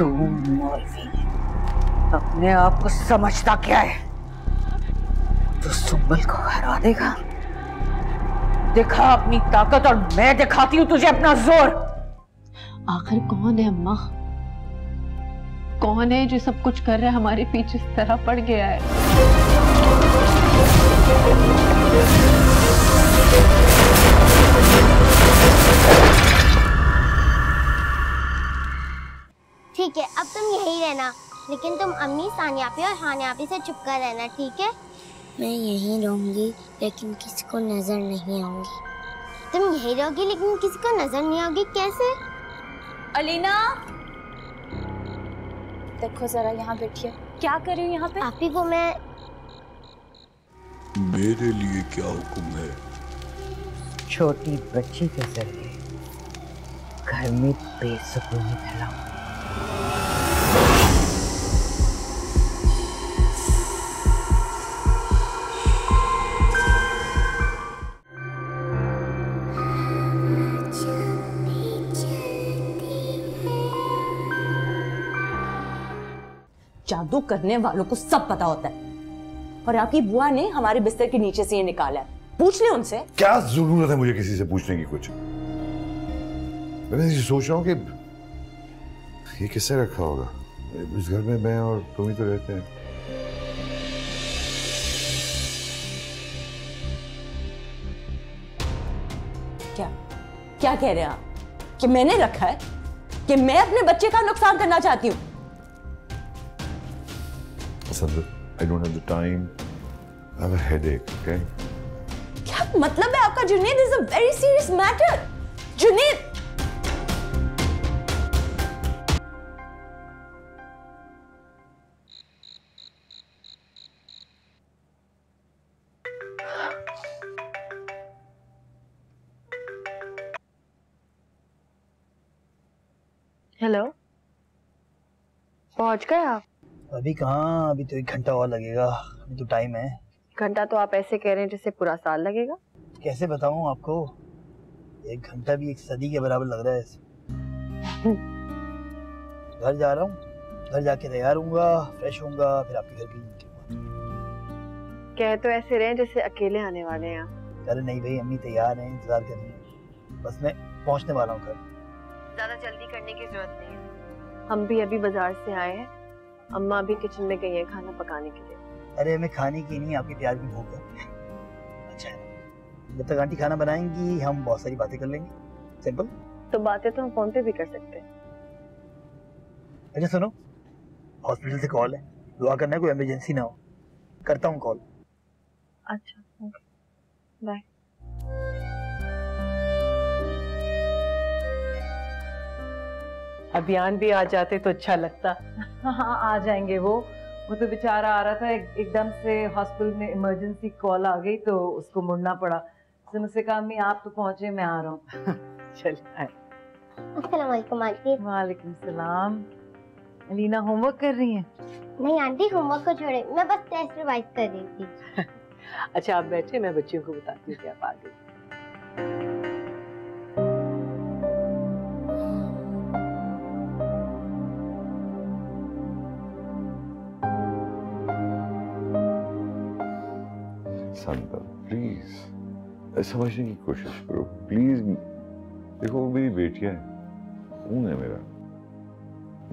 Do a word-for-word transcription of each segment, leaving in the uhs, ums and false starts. तू मौलवी अपने आप को समझता क्या है? तू सुंबल को हरा देगा? दिखा अपनी ताकत और मैं दिखाती हूँ तुझे अपना जोर। आखिर कौन है अम्मा, कौन है जो सब कुछ कर रहा है, हमारे पीछे इस तरह पड़ गया है? ठीक है, अब तुम यही रहना, लेकिन तुम अम्मी, सानिया आपी और हानिया आपी से चुपका रहना, ठीक है? मैं यही रहूंगी, लेकिन किसी को नजर नहीं आऊंगी। तुम यही रहोगी लेकिन किसी को नजर नहीं आऊंगी, कैसे? अलीना देखो जरा, यहाँ बैठिए। क्या कर रही हो यहाँ पे? आपी वो मैं मेरे लिए क्या हुक्म है? छोटी बच्ची के जरिए घर में बेसुकूनी फैलाओ। जादू करने वालों को सब पता होता है, और आपकी बुआ ने हमारे बिस्तर के नीचे से ये निकाला है। पूछ ले उनसे। क्या जरूरत है मुझे किसी से पूछने की? कुछ मैं सोच रहा हूँ कि ये किससे रखा होगा? इस घर में मैं और तुम ही तो रहते हैं। क्या क्या कह रहे हैं आप? कि मैंने रखा है? कि मैं अपने बच्चे का नुकसान करना चाहती हूँ? संदल, I don't have the time. I have a headache, okay? क्या मतलब है आपका? Junaid is a very serious matter. Junaid hello, पहुंच गए आप? अभी कहाँ, अभी तो एक घंटा और लगेगा, अभी तो टाइम है। घंटा तो आप ऐसे कह रहे हैं जैसे पूरा साल लगेगा। कैसे बताऊँ आपको, एक घंटा भी एक सदी के बराबर लग रहा है। घर जा रहा हूँ, घर जाके तैयार होऊंगा, फ्रेश होऊंगा, फिर आपके घर भी। कह तो ऐसे रहे जैसे अकेले आने वाले हैं। अरे नहीं भाई, अम्मी तैयार हैं, इंतजार कर रही हैं, बस मैं पहुँचने वाला हूँ घर। ज़्यादा जल्दी करने की जरूरत नहीं है। हम भी अभी बाजार से आए हैं, अम्मा भी किचन में गई हैं खाना पकाने के लिए। अरे हमें खाने की नहीं, आपकी प्यार की भूख है। अच्छा है, जब तक आंटी खाना बनाएंगी हम बहुत सारी बातें कर लेंगे। सिंपल। तो बातें तो हम फोन पे भी कर सकते हैं। अच्छा सुनो, हॉस्पिटल से कॉल है, दुआ करना कोई इमरजेंसी ना हो। करता हूँ कॉल। अच्छा बाय। अभियान भी आ जाते तो अच्छा लगता। हाँ आ जाएंगे, वो वो तो बेचारा आ रहा था, एक, एकदम से हॉस्पिटल में इमरजेंसी कॉल आ गई तो उसको मुड़ना पड़ा। तो मुझसे कहा मैं आप तो पहुँचे, मैं आ रहा हूँ। चलिए। अस्सलाम वालेकुम। वालेकुम सलाम। अलीना होमवर्क कर रही हैं? नहीं आंटी, होमवर्क को छोड़े, मैं बस टेस्ट रिवाइज कर रही थी। अच्छा आप बैठे, मैं बच्चियों को बताती हूँ क्या आप आ गई। संदल प्लीज समझने की कोशिश करो, प्लीज। देखो वो मेरी बेटियां हैं, खून है मेरा,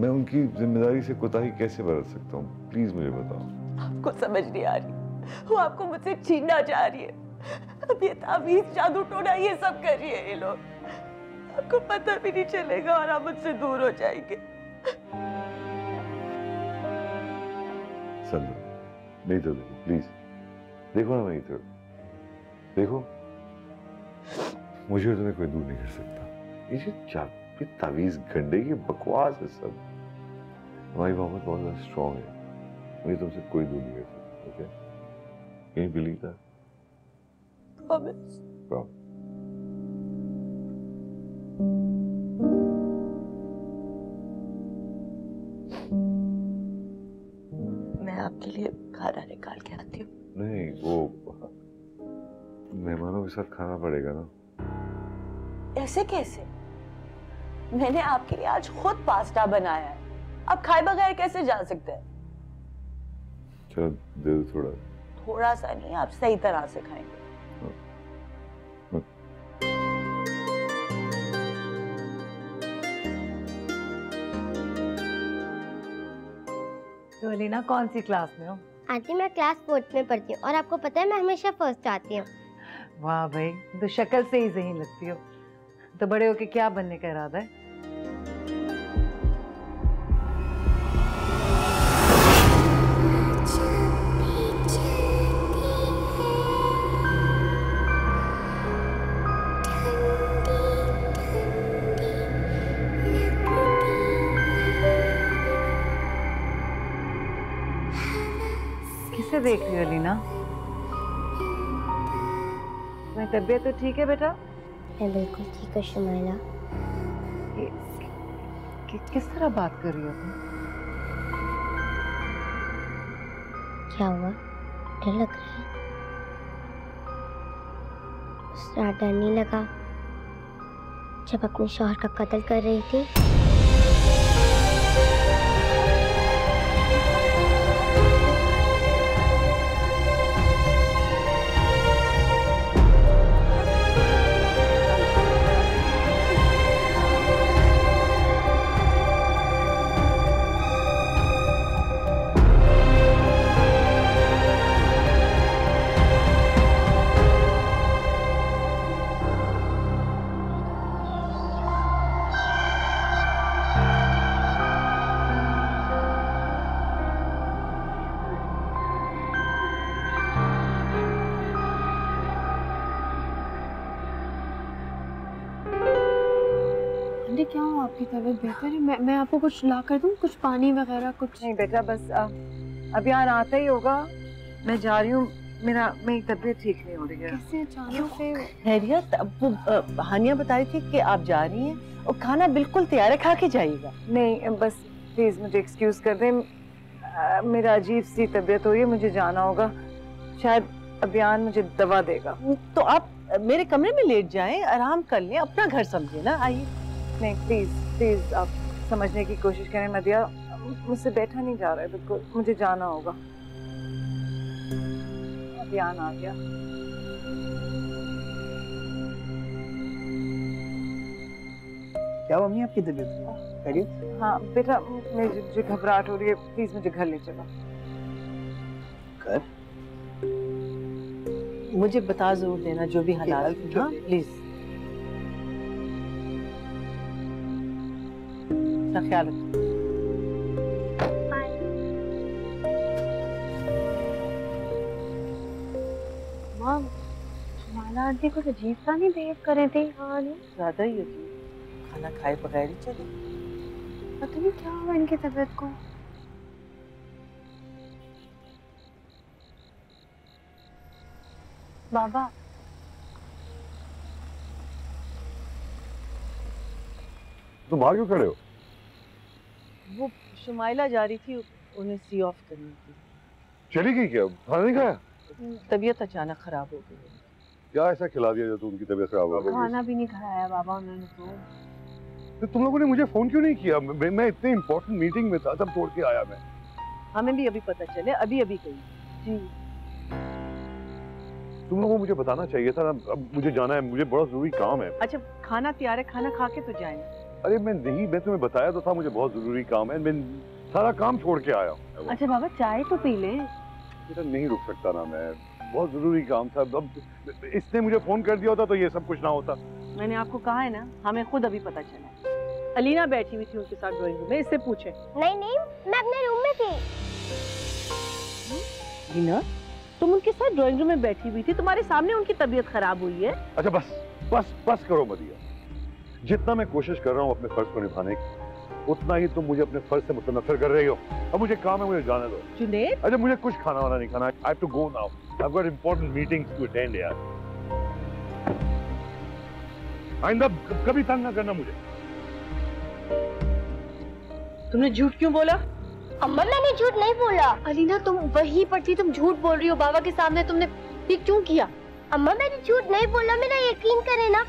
मैं उनकी जिम्मेदारी से कोताही कैसे बरत सकता हूँ? प्लीज मुझे बताओ। आपको समझ नहीं आ रही, वो आपको मुझसे छीनना चाह रही है। अब ये तावीज़, जादू टोना ये सब कर रही है ये लोग, आपको पता भी नहीं चलेगा और आप मुझसे दूर हो जाएंगे। संदल नहीं तो देखो, प्लीज देखो ना मेरी तरफ, देखो मुझे तुम्हें कोई दूर नहीं कर सकता। ये जो चापी तावीज़ गंडे की बकवास है सब, हमारी मोहब्बत बहुत ज़्यादा स्ट्रांग है, मुझे तुमसे कोई दूर नहीं कर सकता। Okay, can you believe that? Promise. Promise. मैं आपके लिए खाना निकाल के आती हूँ। नहीं वो मेहमानों के साथ खाना पड़ेगा ना। ऐसे कैसे? मैंने आपके लिए आज खुद पास्ता बनाया है, आप खाए बगैर कैसे जा सकते हैं? चलो दे दो थोड़ा। थोड़ा सा नहीं, आप सही तरह से खाएंगे। तो अलीना कौन सी क्लास में हो? आंटी मैं क्लास फोर्थ में पढ़ती हूँ और आपको पता है मैं हमेशा फर्स्ट आती हूँ। वाह भाई, तो शक्ल से ही ज़हीन लगती हो। तो बड़े होके क्या बनने का इरादा है? देख रही हो अलीना? मैं तबीयत तो ठीक है बेटा? मैं बिल्कुल ठीक हूँ शुमैला। कि, कि, किस तरह बात कर रही हो तुम? क्या हुआ? डर लग रहा है? उस रात डर नहीं लगा जब अपने शौहर का कत्ल कर रही थी? तबीयत बेहतर है? मैं मैं आपको कुछ ला कर दूँ? कुछ पानी वगैरह कुछ? नहीं बेटा, बस आ, अब यहाँ आता ही होगा। मैं जा रही हूँ, मेरा मेरी तबीयत ठीक नहीं हो रही है। कैसे अचानक से? खैरियत, अब हानिया बता रही थी कि आप जा रही हैं और खाना बिल्कुल तैयार है, खा के जाइएगा। नहीं बस प्लीज़ मुझे एक्सक्यूज़ कर दें, मेरा अजीब सी तबीयत हो रही है, मुझे जाना होगा। शायद अभियान मुझे दवा देगा। तो आप मेरे कमरे में लेट जाएँ, आराम कर लें, अपना घर समझिए ना। आइए। नहीं प्लीज़ प्लीज़ आप समझने की कोशिश करें मदिया, मुझसे बैठा नहीं जा रहा है बिल्कुल, मुझे जाना होगा। अभियान आ गया। क्या मम्मी आपकी तबीयत खैरियत? हाँ बेटा, मुझे घबराहट हो रही है, प्लीज़ मुझे घर ले चलो। घर? मुझे बता जरूर देना जो भी हालात। हाँ प्लीज़, ख्याल रखना। माँ, माला आंटी कुछ अजीब सा नहीं बिहेव कर रही थी? हाँ नहीं, ज्यादा ही अजीब। खाना खाए बगैर ही चले। पता नहीं क्या हुआ इनकी तबीयत को। बाबा तुम बाहर क्यों खड़े हो? वो शुमाइला जा रही थी, उन्हें सी ऑफ करनी थी। चली गई क्या? खाना नहीं खाया? तबीयत अचानक खराब हो गई। क्या ऐसा खिला दिया जो उनकी तबीयत खराब हो गई? खाना भी नहीं खाया बाबा उन्होंने तो। तो तुम लोगों ने मुझे फोन क्यों नहीं किया? मैं, मैं इतने इम्पोर्टेंट मीटिंग में था, तब छोड़ के आया मैं। हमें भी अभी पता चले, अभी अभी कही। तुम लोगों को मुझे बताना चाहिए था ना। अब मुझे जाना है, मुझे बड़ा जरूरी काम है। अच्छा खाना तैयार है, खाना खा के तो जाएंगे। अरे मैं नहीं, मैं तुम्हें बताया तो था मुझे बहुत जरूरी काम है, मैं सारा काम छोड़ के आया हूँ। अच्छा बाबा चाय तो पी ले। बेटा नहीं रुक सकता ना मैं, बहुत जरूरी काम था। अब इसने मुझे फोन कर दिया होता तो ये सब कुछ ना होता। मैंने आपको कहा है ना, हमें खुद अभी पता चला। अलीना बैठी हुई थी उनके साथ ड्राइंग रूम में, इससे पूछे। नहीं नहीं, मैं अपने रूम में थी। अलीना तुम उनके साथ ड्राइंग रूम में बैठी हुई थी, तुम्हारे सामने उनकी तबीयत खराब हुई है। अच्छा बस बस बस करो मदिहा, जितना मैं कोशिश कर रहा हूँ अपने फर्ज को निभाने की, उतना ही तुम मुझे अपने फर्ज से मुतनफर कर रही हो। अब मुझे काम है, मुझे जाने दो। जुनैद? अच्छा मुझे कुछ खाना वाना नहीं खाना। I have to go now. I've got important meetings to attend यार। आइंदा कभी तंग ना करना मुझे। तुमने झूठ क्यों बोला? अम्मा मैंने झूठ नहीं बोला। अलीना तुम वहीं पर थी, तुम झूठ बोल रही हो बाबा के सामने, तुमने ये क्यों किया? अम्मा मैंने झूठ नहीं बोला, मेरा यकीन करे ना।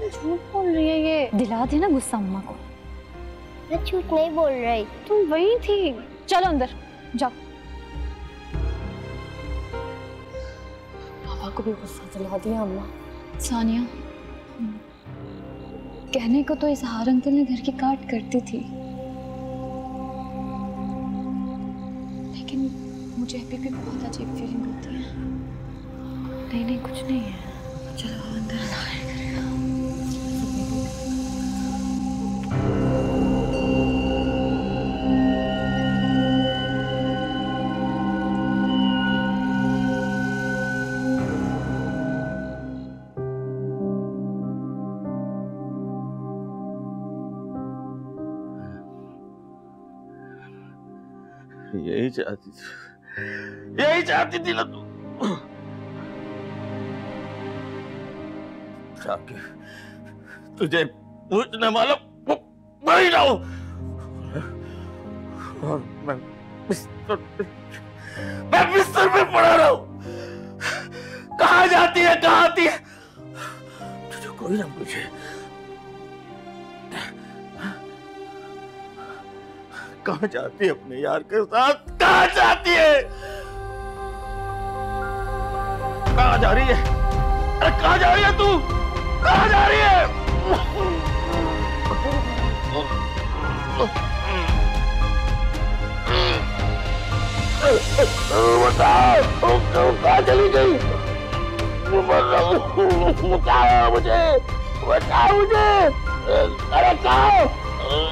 झूठ बोल रही है ये। दिला देना गुस्सा अम्मा को। मैं झूठ नहीं बोल रही, तुम वही थी। चलो अंदर जाओ। पापा को भी गुस्सा दिला दिया अम्मा। सानिया, कहने को तो इजहार अंकल ने घर की काट करती थी, लेकिन मुझे अभी भी बहुत अजीब फीलिंग होती है। नहीं नहीं कुछ नहीं है, चलो अंदर ना। यही चाहती थी, यही चाहती थी ना तू। तुझे पूछने वाला वही ना हो। और मैं बिस्तर पे, मैं बिस्तर पे पड़ा रहा हूं। कहां जाती है, कहां आती है, तुझे कोई ना पूछे। कहाँ जाती है अपने यार के साथ, कहाँ जाती है, कहाँ जा रही है, अरे कहाँ जा रही है तू, कहाँ जा रही है। बताओ कहाँ चली गई, बताओ मुझे, बताओ मुझे, अरे कहाँ। कहाँ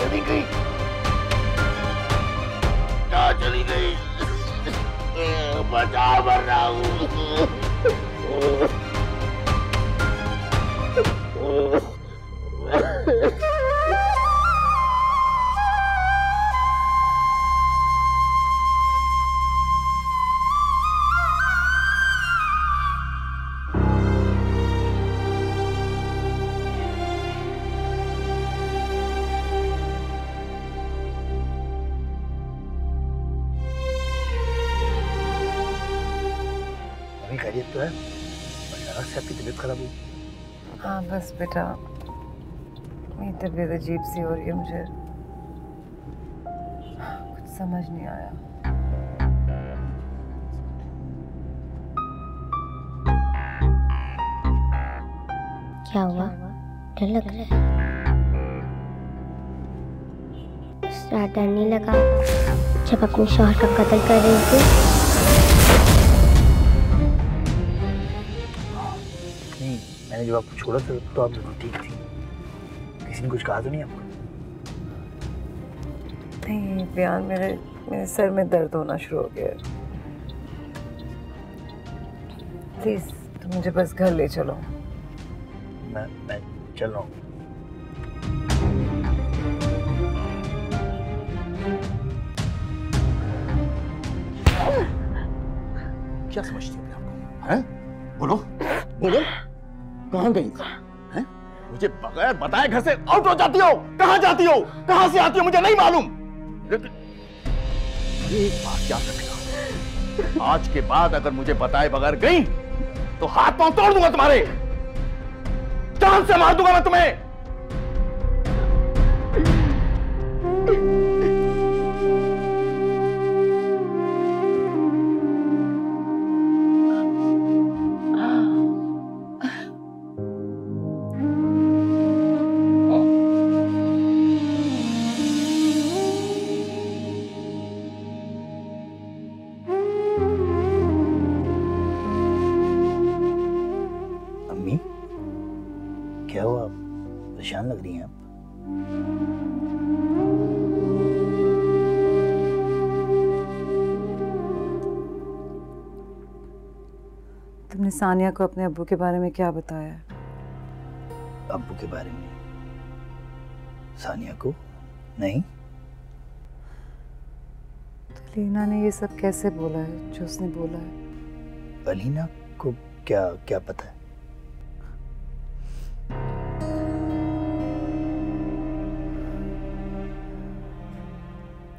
चली गई, कहाँ चली गई, बचा मर रहा हूँ। हाँ बस बेटा, मेरी तबीयत अजीब सी हो रही है, मुझे कुछ समझ नहीं आया। क्या हुआ, डर लग रहा है? उस रात डर नहीं लगा जब अपने शौहर का कत्ल कर रही थी? जब आपको छोड़ा था तो आप बिल्कुल ठीक थी, किसी ने कुछ कहा तो नहीं आपको? नहीं बयान, मेरे मेरे सर में दर्द होना शुरू हो गया। प्लीज तुम मुझे बस घर ले चलो। मैं मैं चल रहा हूँ। क्या समझती हो आपको, हैं? बोलो बोलो, कहाँ गई हैं? मुझे बगैर बताए घर से आउट हो जाती हो। कहाँ जाती हो, कहाँ से आती हो, मुझे नहीं मालूम, लेकिन एक बात याद रखना, आज के बाद अगर मुझे बताए बगैर गई तो हाथ पांव तोड़ दूंगा तुम्हारे, चांद से मार दूंगा मैं तुम्हें। तुमने सानिया को अपने अब्बू के बारे में क्या बताया? अब्बू के बारे में सानिया को नहीं। तो अलीना ने ये सब कैसे बोला है जो उसने बोला है? अलीना को क्या क्या पता है?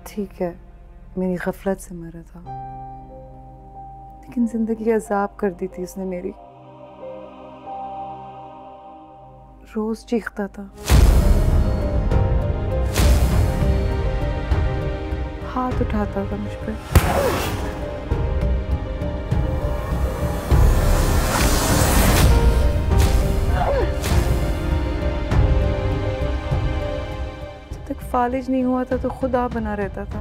ठीक है, मेरी गफलत से मरा था, लेकिन जिंदगी अजाब कर दी थी उसने मेरी। रोज चीखता था, हाथ उठाता था मुझ पर। फालिज नहीं हुआ था तो खुदा बना रहता था,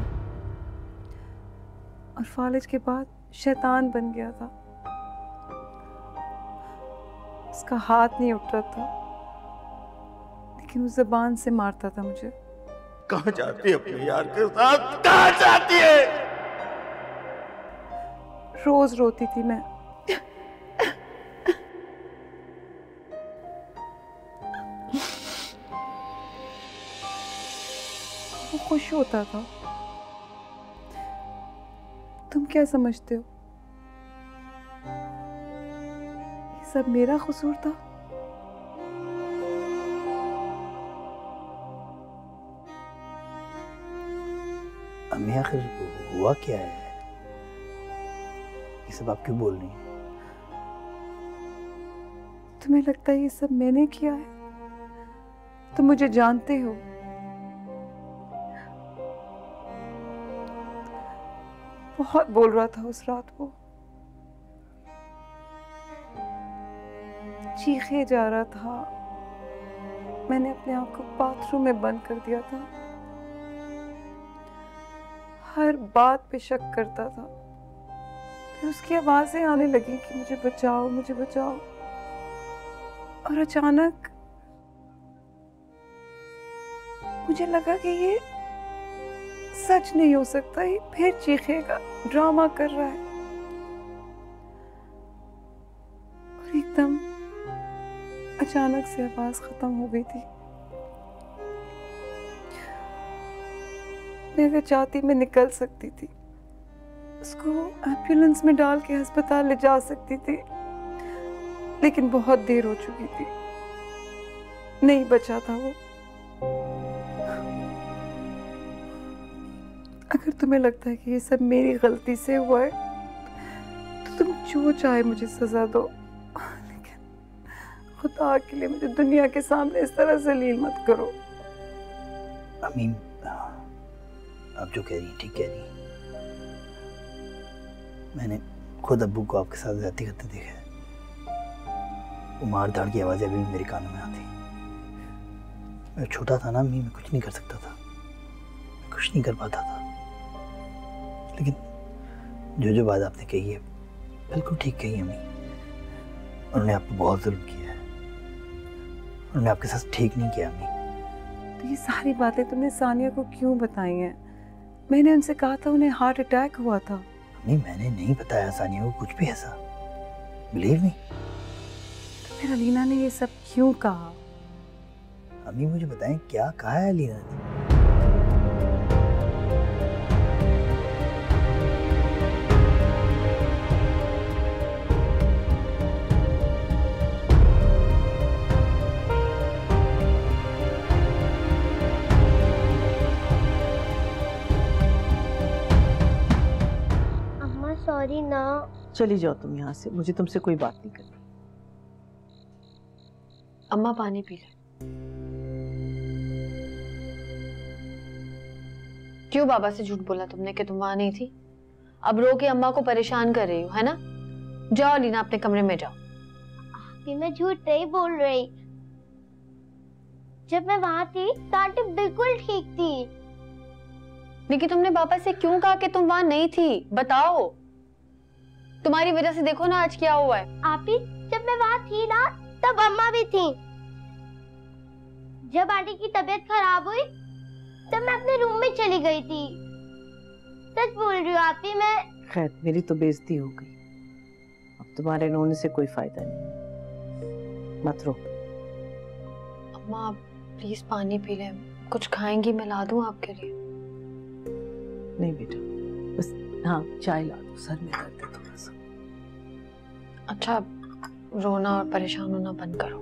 और फालिज के बाद शैतान बन गया था। उसका हाथ नहीं उठता था, लेकिन वो जबान से मारता था मुझे। कहाँ जाती है अपने यार के साथ, कहाँ जाती है? रोज रोती थी मैं। वो खुश होता था। तुम क्या समझते हो, ये सब मेरा कसूर था? अम्मी आखिर हुआ क्या है? ये सब आप क्यों बोल रही हैं? तुम्हें लगता है ये सब मैंने किया है? तुम मुझे जानते हो, बहुत बोल रहा था उस रात को, चीखे जा रहा था। मैंने अपने आप को बाथरूम में बंद कर दिया था। हर बात पे शक करता था। फिर उसकी आवाजें आने लगी कि मुझे बचाओ, मुझे बचाओ। और अचानक मुझे लगा कि ये सच नहीं हो सकता, ये फिर चीखेगा, ड्रामा कर रहा है। और एकदम अचानक से आवाज खत्म हो गई थी। मैं अगर चाहती मैं निकल सकती थी, उसको एम्बुलेंस में डाल के अस्पताल ले जा सकती थी, लेकिन बहुत देर हो चुकी थी। नहीं बचा था वो। अगर तुम्हें लगता है कि ये सब मेरी गलती से हुआ है, तो तुम जो चाहे मुझे सजा दो, लेकिन खुदा के लिए मुझे दुनिया के सामने इस तरह ज़लील मत करो। अमीन, आप जो कह रही ठीक कह रही। मैंने खुद अब्बू को आपके साथ ज़्यादती करते देखा है। वो मार धाड़ की आवाज़ें अभी मेरे कानों में आती। मैं छोटा था ना अमीन, मैं कुछ नहीं कर सकता था, मैं कुछ नहीं कर पाता था। लेकिन जो जो बात आपने कही है बिल्कुल ठीक कही है अम्मी। उन्होंने आप पर बहुत जुल्म किया है, उन्होंने आपके साथ ठीक नहीं किया अम्मी। तो ये सारी बातें तुमने सानिया को क्यों बताई हैं? मैंने उनसे कहा था उन्हें हार्ट अटैक हुआ था। अम्मी मैंने नहीं बताया सानिया को कुछ भी ऐसा, बिलीव मी। तो फिर अलीना ने ये सब क्यों कहा? अम्मी मुझे बताएं क्या कहा है अलीना ने? सॉरी ना, चली जाओ तुम यहाँ से, मुझे तुमसे कोई बात नहीं करनी। अम्मा पानी पी ले। क्यों बाबा से झूठ बोला तुमने कि तुम वहां नहीं थी? अब रो के अम्मा को परेशान कर रही हो, है ना? जाओ अलीना, अपने कमरे में जाओ। आंटी मैं झूठ नहीं बोल रही, जब मैं वहां थी तो आंटी बिल्कुल ठीक थी। लेकिन तुमने बाबा से क्यों कहा कि तुम वहां नहीं थी? बताओ, तुम्हारी वजह से देखो ना आज क्या हुआ है। आपी जब मैं वहाँ थी ना तब अम्मा भी थी। जब आंटी की तबीयत खराब हुई तब मैं अपने रूम में चली गई थी। सच बोल रही हूँ आपी मैं। खैर मेरी तो बेइज्जती हो गई, अब तुम्हारे रोने से कोई फायदा नहीं, मत रो। अम्मा प्लीज पानी पी लें, कुछ खाएंगी मैं ला दूँ आपके लिए। नहीं बेटा बस, हाँ चाय ला दो, सर में दर्द है थोड़ा सा। अच्छा रोना और परेशान होना बंद करो।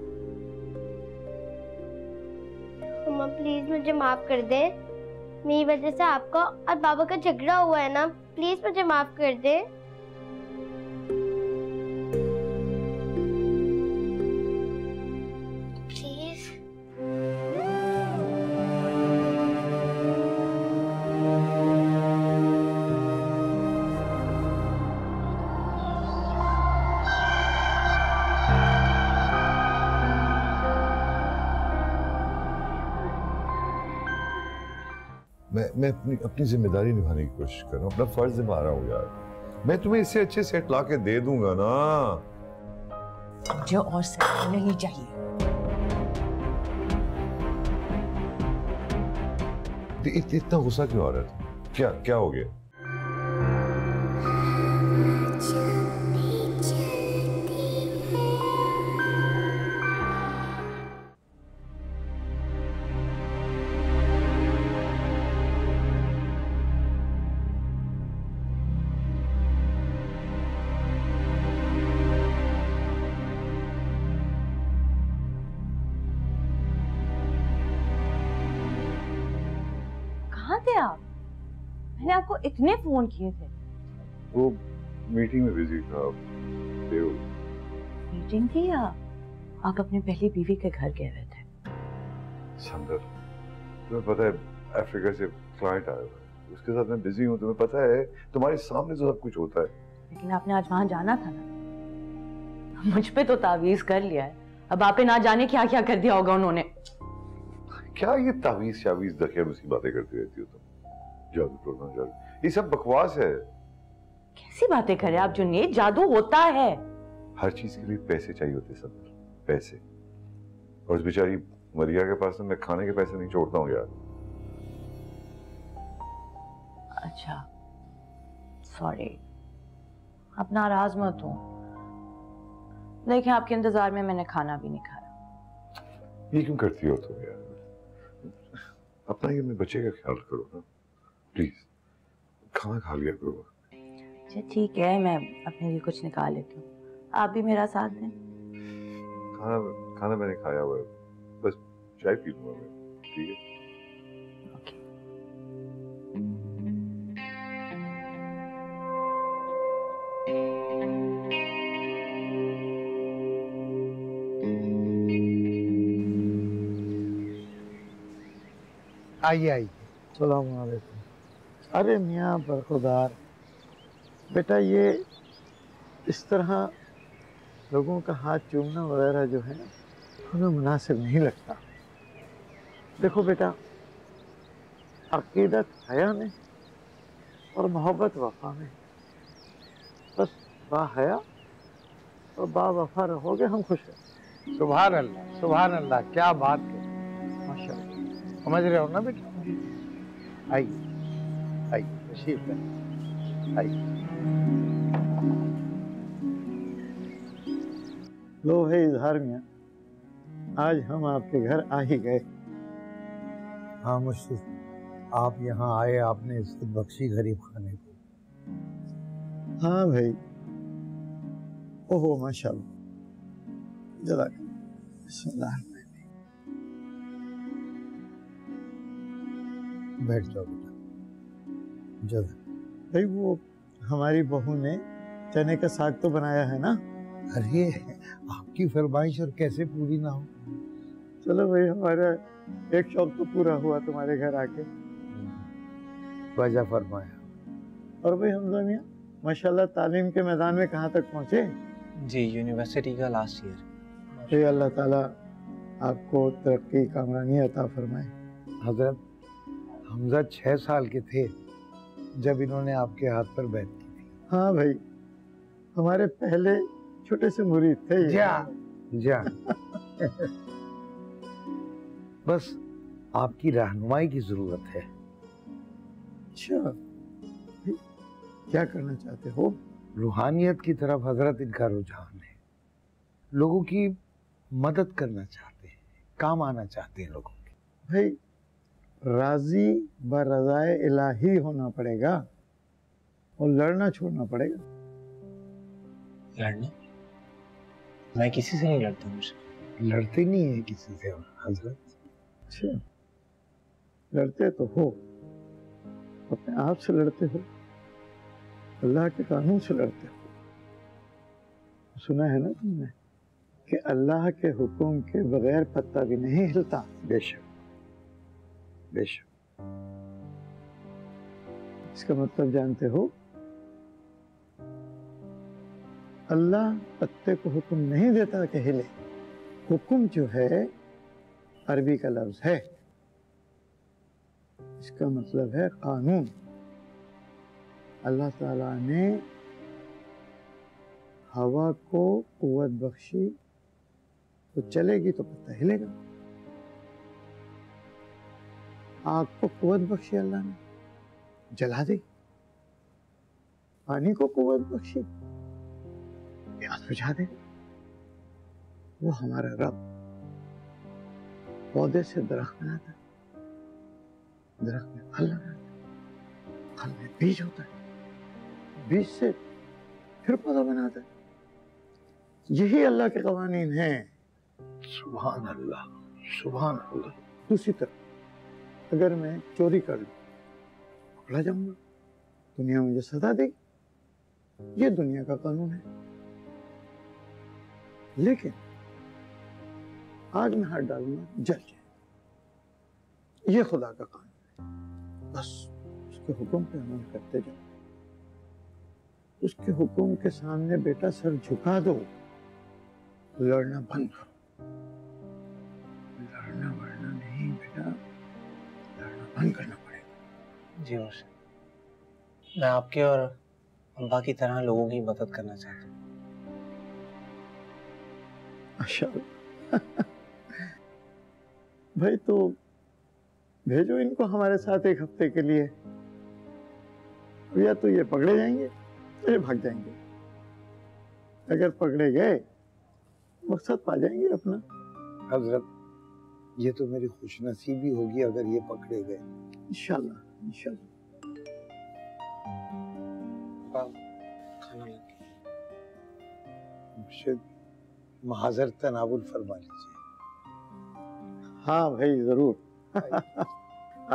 अम्मा प्लीज मुझे माफ कर दे, मेरी वजह से आपका और बाबा का झगड़ा हुआ है ना, प्लीज मुझे माफ कर दे। मैं मैं अपनी अपनी जिम्मेदारी निभाने की कोशिश कर रहा हूँ, अपना फर्ज निभा रहा हूँ यार। मैं तुम्हें इससे अच्छे सेट ला के दे दूंगा ना। मुझे और सेट नहीं चाहिए। इत, इतना गुस्सा क्यों आ रहा था? क्या क्या हो गया? आपको इतने फोन किए थे? वो मीटिंग में बिजी था। मीटिंग थी या आप अपने पहली बीवी के घर गए हुए थे? संदर, तुम्हें पता है अफ्रीका से क्लाइंट आया हुआ है, उसके साथ मैं बिजी हूँ। तुम्हें पता है तुम्हारे सामने तो सब कुछ होता है। लेकिन आपने आज वहाँ जाना था ना। मुझ पे तो तावीज कर लिया है, अब आपने ना जाने क्या क्या कर दिया होगा उन्होंने। क्या ये तावीज शावीज दखियार उसकी बातें करती रहती हो तुम? जादू, ये सब बकवास है। कैसी बातें कर रहे आप जुनैद? जादू होता है। हर चीज के लिए पैसे चाहिए होते सब, पैसे। और उस बेचारी मदिहा के पास मैं खाने के पैसे नहीं छोड़ता हूँ यार। अच्छा, सॉरी, आप नाराज मत हो। देखिए, आपके इंतजार में मैंने खाना भी नहीं खाया। ये क्यों करती हो तुम यार? अपना ही अपने बच्चे का ख्याल करो ना प्लीज। खाना खा लिया करो। अच्छा ठीक है, मैं अपने लिए कुछ निकाल लेती हूँ, आप भी मेरा साथ दें। खाना खाना मैंने खाया हुआ है, बस चाय पी लूँगा मैं, ठीक है? ओके। आइए आइए। सलाम वालेकुम। अरे मियाँ बरखुदार बेटा, ये इस तरह लोगों का हाथ चूमना वगैरह जो है हमें मुनासिब नहीं लगता। देखो बेटा, अकीदत हया में और मोहब्बत वफा में, बस बाहया और बावफा रहोगे हम खुश हैं। सुभान अल्लाह, सुभान अल्लाह, क्या बात है, माशाअल्लाह। समझ रहे हो ना बेटा? आइए नशीब है। लो है इजहार मियाँ, आज हम आपके घर आ ही गए। हाँ मुश्किल, आप यहाँ आए, आपने इसकी बख्शी गरीब खाने को। हाँ भाई, ओहो माशाल्लाह, जरा बिस्मिल्लाह बैठ जाओ बेटा। भाई वो हमारी बहू ने चने का साग तो बनाया है ना? अरे आपकी फरमाइश और कैसे पूरी ना हो। चलो भाई, हमारा एक शौक तो पूरा हुआ तुम्हारे घर आके। वजह फरमाया। और भाई हमजा मियां माशाल्लाह तालीम के मैदान में कहाँ तक पहुँचे? जी, यूनिवर्सिटी का लास्ट ईयर। भाई अल्लाह ताला आपको तरक्की कामरानी अता फरमाए। हजरत हमजा छः साल के थे जब इन्होंने आपके हाथ पर बैठ की थी। हाँ भाई, हमारे पहले छोटे से मुरीद थे। जा जा बस आपकी रहनुमाई की जरूरत है। अच्छा, क्या करना चाहते हो? रूहानियत की तरफ हजरत इनका रुझान है, लोगों की मदद करना चाहते हैं, काम आना चाहते हैं लोगों के। भाई राजी ब रज़ाए इलाही होना पड़ेगा और लड़ना छोड़ना पड़ेगा। लड़ना? मैं किसी से नहीं लड़ता हूँ। लड़ते नहीं है किसी से हजरत? अच्छा, लड़ते तो हो, अपने आप से लड़ते हो, अल्लाह के कानून से लड़ते हो। सुना है ना तुमने कि अल्लाह के हुक्म के बगैर पत्ता भी नहीं हिलता। बेशक बेशक। इसका मतलब जानते हो? अल्लाह पत्ते को हुक्म नहीं देता कि हिले। हुक्म जो है अरबी का लफ्ज है, इसका मतलब है कानून। अल्लाह ताला ने हवा को कुव्वत बख्शी तो चलेगी तो पत्ता हिलेगा, आग को कुव्वत बख्शी अल्लाह ने जला दी, पानी को कुव्वत बख्शी प्यास बुझा दे। वो हमारा रब पौधे से दरख्त बनाता है, दरख्त में फल लगाता है, फल में बीज होता है, बीज से फिर पौधा बनाता है। यही अल्लाह के कवानीन हैं। सुभान अल्लाह, सुभान अल्लाह। दूसरी तरफ अगर मैं चोरी कर लूँ पकड़ा जाऊंगा, दुनिया मुझे सजा देगी, ये दुनिया का कानून है। लेकिन आग में हाथ डालूंगा जल जाए, ये खुदा का कानून है। बस उसके हुक्म पे अमल करते जाओ, उसके हुक्म के सामने बेटा सर झुका दो, लड़ना बंद करो। लड़ना वड़ना नहीं बेटा, लड़ना बंद करना पड़ेगा। जी मुझे, मैं आपके और अम्बा की तरह लोगों की मदद करना चाहता हूँ। अच्छा भाई, तो भेजो इनको हमारे साथ एक हफ्ते के लिए, या तो ये पकड़े जाएंगे ये भाग जाएंगे, अगर पकड़े गए मकसद पा जाएंगे अपना। हजरत, ये तो मेरी खुशनसीबी होगी अगर ये पकड़े गए। इंशाल्लाह इंशाल्लाह। महाजर तनावुल फरमा लीजिए। हाँ भाई जरूर।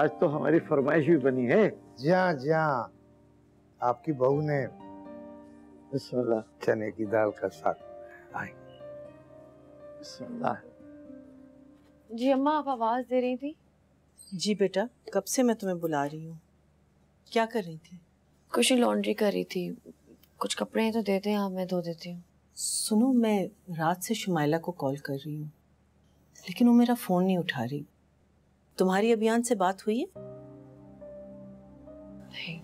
आज तो हमारी फरमाइश भी बनी है। जी हाँ जी हाँ, आपकी बहू ने बिस्मिल्लाह चने की दाल का साग। बिस्मिल्लाह। जी अम्मा, आप आवाज दे रही थी। जी बेटा, कब से मैं तुम्हें बुला रही हूँ। क्या कर रही थी? कुछ लॉन्ड्री कर रही थी। कुछ कपड़े हैं तो देते हैं, हाँ मैं धो देती हूँ। सुनो, मैं रात से शुमाइला को कॉल कर रही हूँ लेकिन वो मेरा फोन नहीं उठा रही। तुम्हारी अभियान से बात हुई है? नहीं,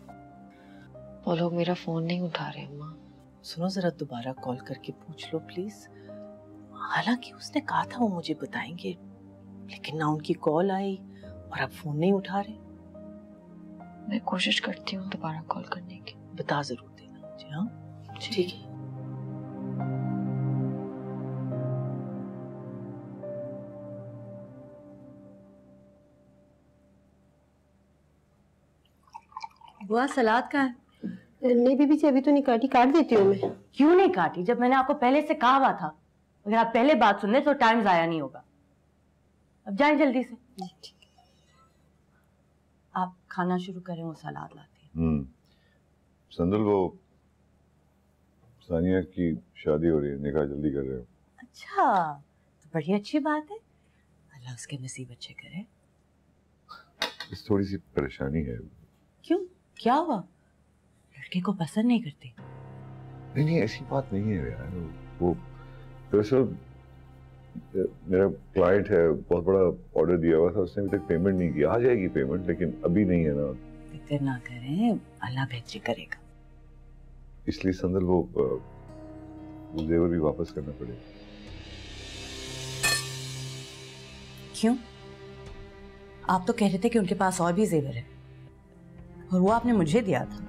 वो लोग मेरा फोन नहीं उठा रहे। अम्मा सुनो, जरा दोबारा कॉल करके पूछ लो प्लीज। हालांकि उसने कहा था वो मुझे बताएंगे, लेकिन ना उनकी कॉल आई और अब फोन नहीं उठा रहे। मैं कोशिश करती हूँ दोबारा कॉल करने की। बता जरूर देना मुझे। हाँ ठीक है। बुआ सलाद कहाँ है? नहीं बीबी जी, अभी तो नहीं काटी, काट देती हूँ मैं। क्यों नहीं काटी जब मैंने आपको पहले से कहा हुआ था? अगर आप पहले बात सुन ले तो टाइम जाया नहीं होगा। अब जाए जल्दी से। ठीक है, आप खाना शुरू करें, वो सलाद लाते हैं। संदल, वो सानिया की शादी हो रही है, निकाह जल्दी कर रहे हो। अच्छा, तो बड़ी अच्छी बात है, अल्लाह उसके नसीब अच्छे करे। इस थोड़ी सी परेशानी है। क्यों, क्या हुआ? लड़के को पसंद नहीं करते? नहीं नहीं, ऐसी बात नहीं है यार। वो दरअसल मेरा क्लाइंट है, बहुत बड़ा ऑर्डर दिया हुआ था उसने, अभी तक पेमेंट नहीं किया। आ जाएगी पेमेंट, लेकिन अभी नहीं है ना। फिक्र ना करें, अल्लाह बेहतरी करेगा। इसलिए संदल, वो वो जेवर भी वापस करना पड़ेगा। क्यों? आप तो कह रहे थे कि उनके पास और भी जेवर है और वो आपने मुझे दिया था।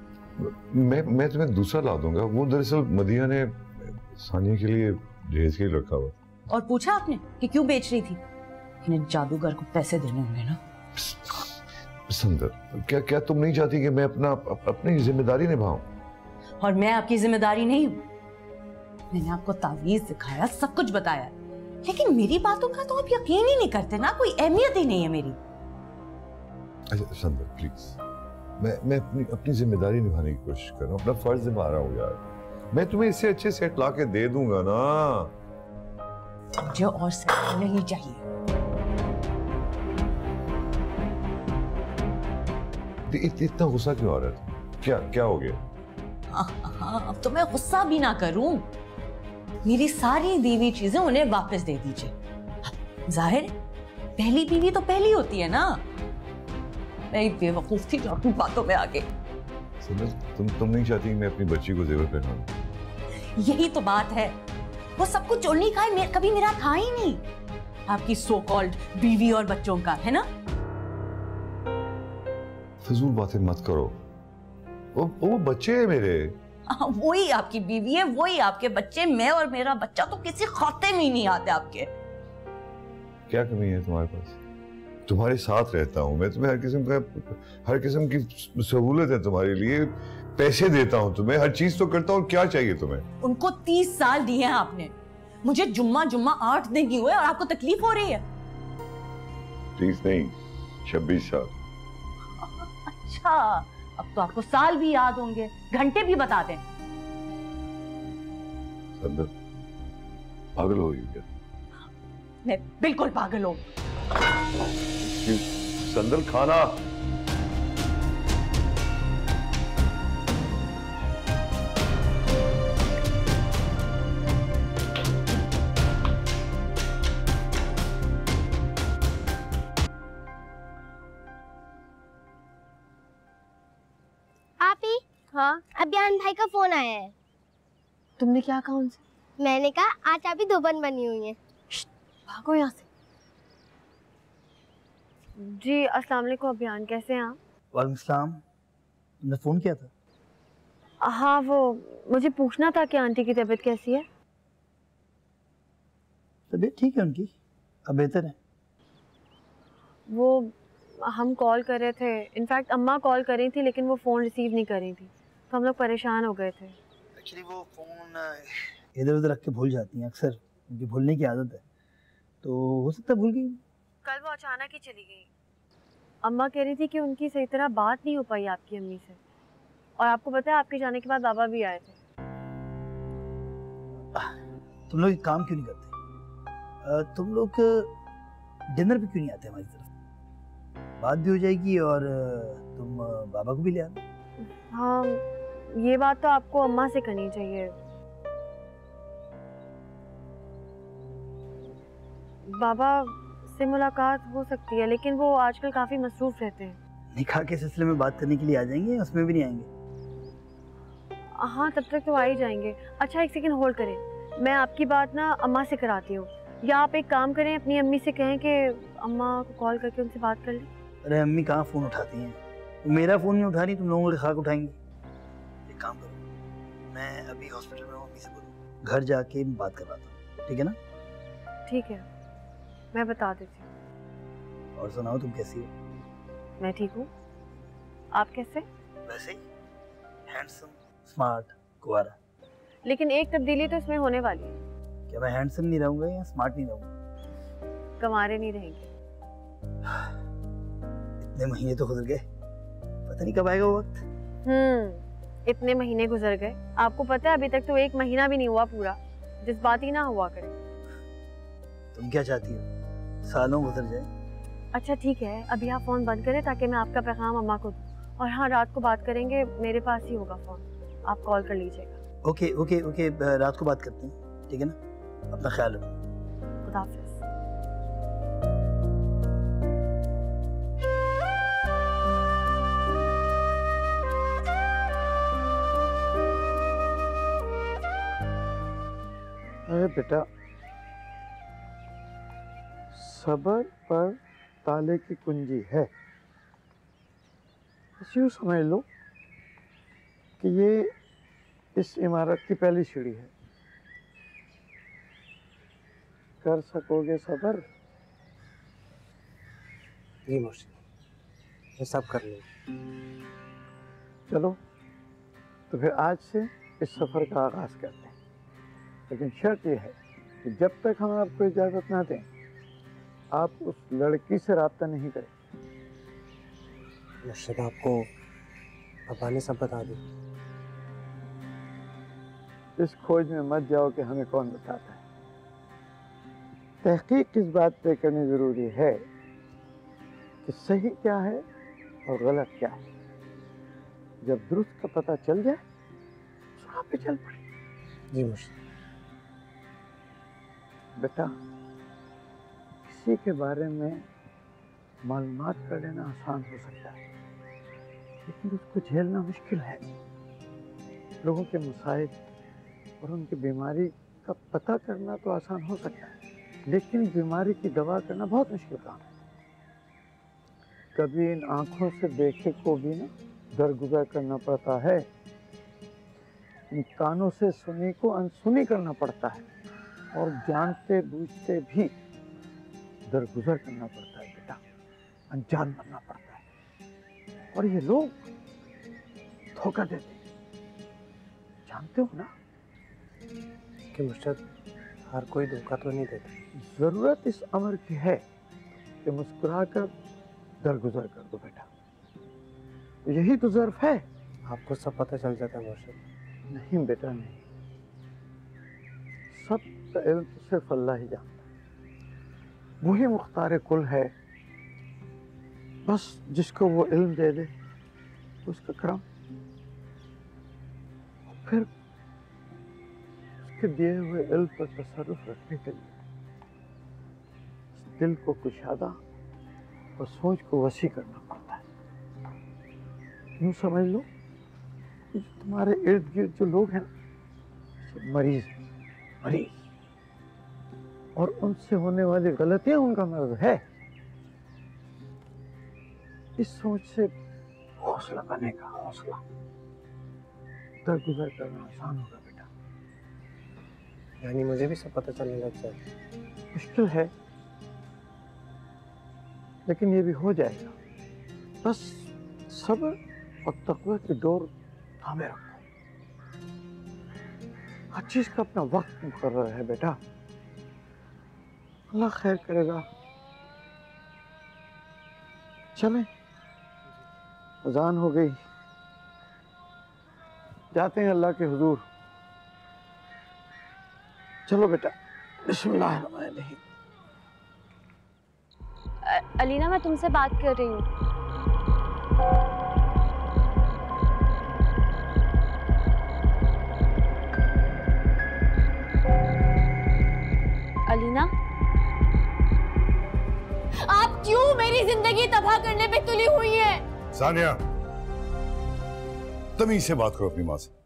मैं मैं तुम्हें दूसरा ला दूंगा। वो दरअसल मदिहा ने सानिया के लिए दहेज के लिए रखा हुआ। और पूछा आपने कि क्यों बेच रही थी? इन्हें जादूगर को पैसे देने होंगे ना। सुंदर, क्या क्या तुम नहीं चाहती कि मैं अपना अप, अपनी जिम्मेदारी निभाऊं? और मैं आपकी जिम्मेदारी नहीं हूँ। मैंने आपको तावीज दिखाया, सब कुछ बताया, लेकिन मेरी बातों का तो आप यकीन ही नहीं करते ना, कोई अहमियत ही नहीं है मेरी। अच्छा सुंदर प्लीज, मैं मैं अपनी अपनी जिम्मेदारी निभाने की कोशिश कर रहा हूँ, अपना फर्ज निभा रहा हूँ यार। मैं तुम्हें इससे अच्छे सेट लाके दे दूंगा ना। मुझे और सेट नहीं चाहिए। इत, इतना गुस्सा क्यों आ रहा था? क्या क्या हो गया? हाँ, अब तो मैं गुस्सा भी ना करूं। मेरी सारी दी हुई चीजें उन्हें वापस दे दीजिए। जाहिर, पहली बीवी तो पहली होती है ना। मैं एक बेवकूफ थी जो अपनी बातों में आ गई। तुम तुम नहीं चाहती मैं अपनी बच्ची को जेवर पहनाऊं? यही तो बात है, वो सब कुछ चोलनी का है, मेर, कभी मेरा था ही नहीं। आपकी सो कॉल्ड बीवी और बच्चों का, है ना? फिजूल बातें मत करो, वो वो बच्चे हैं मेरे। वही आपकी बीवी है, वही आपके बच्चे। मैं और मेरा बच्चा तो किसी खाते में ही नहीं आते आपके। क्या कमी है तुम्हारे पास? तुम्हारे साथ रहता हूँ मैं, तुम्हें हर किस्म का हर किस्म की सहूलत है तुम्हारे लिए, पैसे देता हूँ तुम्हें, हर चीज तो करता हूँ, क्या चाहिए तुम्हें? उनको तीस साल दिए हैं आपने, मुझे जुम्मा जुम्मा आठ दिन की हुए और आपको तकलीफ हो रही है। तीस नहीं, छब्बीस साल। अच्छा, अब तो आपको साल भी याद होंगे, घंटे भी बता दें। संदर, पागल हो गया? मैं बिल्कुल पागल हूँ। संदल खाना। आपी, हाँ? अभियान भाई का फोन आया है। तुमने क्या कहा उनसे? मैंने कहा आज आपी धोबन बनी हुई है। भागो यहाँ से। जी अस्सलाम वालेकुम अभियान, कैसे हैं आप? वालेकुम सलाम। तुमने फ़ोन किया था? हाँ, वो मुझे पूछना था कि आंटी की तबीयत कैसी है। तबीयत ठीक है उनकी, अब बेहतर है। वो हम कॉल कर रहे थे, इनफैक्ट अम्मा कॉल कर रही थी, लेकिन वो फ़ोन रिसीव नहीं कर रही थी, तो हम लोग परेशान हो गए थे। एक्चुअली वो फ़ोन इधर उधर रख के भूल जाती हैं अक्सर, उनकी भूलने की आदत है, तो हो सकता है भूल गई। कल वो अचानक ही चली गई। अम्मा कह रही थी कि उनकी सही तरह बात नहीं हो पाई आपकी अम्मी से, और आपको पता है आपके जाने के बाद बाबा भी आए थे। तुम लोग एक काम क्यों नहीं करते, तुम लोग डिनर पे क्यों नहीं आते हमारी तरफ? बात भी हो जाएगी और तुम बाबा को भी ले आना। हाँ, ये बात तो आपको अम्मा से करनी चाहिए। बाबा से मुलाकात हो सकती है, लेकिन वो आजकल काफी मसरूफ रहते हैं। निकाह के सिलसिले में बात करने के लिए आ जाएंगे, उसमें भी नहीं आएंगे? हाँ, तब तक तो आ ही जाएंगे। अच्छा, एक सेकंड होल्ड करें, मैं आपकी बात ना अम्मा से कराती हूँ, या आप एक काम करें अपनी अम्मी से कहें कि अम्मा को कॉल करके उनसे बात कर लें। अरे अम्मी कहाँ फ़ोन उठाती हैं, तो मेरा फ़ोन नहीं उठा रही, तुम लोगों के खाक उठाएंगे। एक काम करो, मैं अभी हॉस्पिटल में हूँ, अम्मी से बोलूँ, घर जाके बात करवाता हूँ, ठीक है ना? ठीक है, मैं बता देती हूँ। और सुनाओ, तुम कैसी हो? मैं ठीक हूँ, आप कैसे? वैसे ही, हैंडसम, स्मार्ट, कुवारा। लेकिन एक तब्दीली तो इसमें होने वाली है। क्या मैं हैंडसम नहीं रहूँगा या स्मार्ट नहीं रहूँगा? कमारे नहीं रहेंगे। इतने महीने तो गुजर गए, पता नहीं कब आएगा वो वक्त। हम्म, इतने महीने गुजर गए, आपको पता है अभी तक तो एक महीना भी नहीं हुआ पूरा, जज्बाती ना हुआ करे। तुम क्या चाहती हो, सालों गुजर जाए? अच्छा ठीक है, अभी आप फोन बंद करें ताकि मैं आपका पैगाम अम्मा को दूँ, और हाँ रात को बात करेंगे, मेरे पास ही होगा फोन, आप कॉल कर लीजिएगा। ओके ओके ओके, रात को बात करते हैं, ठीक है ना? अपना ख्याल रखो, खुदा हाफिज़। अरे बेटा, सबर पर ताले की कुंजी है, यूँ समझ लो कि ये इस इमारत की पहली सीढ़ी है। कर सकोगे सबर? जी मुर्शिद, ये सब कर लेंगे। चलो तो फिर आज से इस सफ़र का आगाज़ करते हैं, लेकिन शर्त ये है कि जब तक हम आपको इजाज़त ना दें आप उस लड़की से रब्ता नहीं करें। मुर्शिद, आपको पापा ने सब बता दिया। इस खोज में मत जाओ कि हमें कौन बताता है। तहकीक इस बात पे करनी ज़रूरी है कि सही क्या है और गलत क्या है। जब दुरुस्त का पता चल जाए तो आप पे चल पड़े। जी मुर्शिद। बेटा, के बारे में मालूमात कर लेना आसान हो सकता है, लेकिन उसको झेलना मुश्किल है। लोगों के मसाइल और उनकी बीमारी का पता करना तो आसान हो सकता है, लेकिन बीमारी की दवा करना बहुत मुश्किल काम है। कभी इन आँखों से देखे को भी ना दरगुजर करना पड़ता है, इन कानों से सुनी को अनसुनी करना पड़ता है, और जानते बूझते भी दरगुजर करना पड़ता है। बेटा, अनजान बनना पड़ता है। और ये लोग धोखा देते हैं। जानते हो ना कि मुर्शद, हर कोई धोखा तो नहीं देता। ज़रूरत इस अमर की है कि मुस्कुरा कर दरगुजर कर दो बेटा, यही तो ज़र्फ है। आपको सब पता चल जाता है मुर्शद। नहीं बेटा नहीं, सब का इल्म सिर्फ अल्लाह ही जानता है। वही मुख्तार कुल है, बस जिसको वो इल्म दे दे उसका करम, फिर उसके दिए हुए इल्म पर तसर्रुफ रखने के लिए दिल को कुशादा और सोच को वसी करना पड़ता है। यूँ समझ लो कि तुम्हारे इर्द गिर्द जो लोग हैं सब मरीज हैं, मरीज, और उनसे होने वाली गलतियां उनका मर्ज है। इस सोच से हौसला बनेगा, हौसला दरगुजर करना आसान होगा बेटा। यानी मुझे भी सब पता चलने लग जाए। मुश्किल है, लेकिन ये भी हो जाएगा। बस सब्र और तकवा की डोर थामे रखो। हर चीज़ का अपना वक्त मुकर्रर है बेटा, अल्लाह खैर करेगा। चलें, अजान हो गई, जाते हैं अल्लाह के हुजूर। चलो बेटा, बिस्मिल्लाह। अलीना, मैं तुमसे बात कर रही हूँ। अलीना, आप क्यों मेरी जिंदगी तबाह करने पे तुली हुई है? सानिया, तमीज से बात करो अपनी माँ से।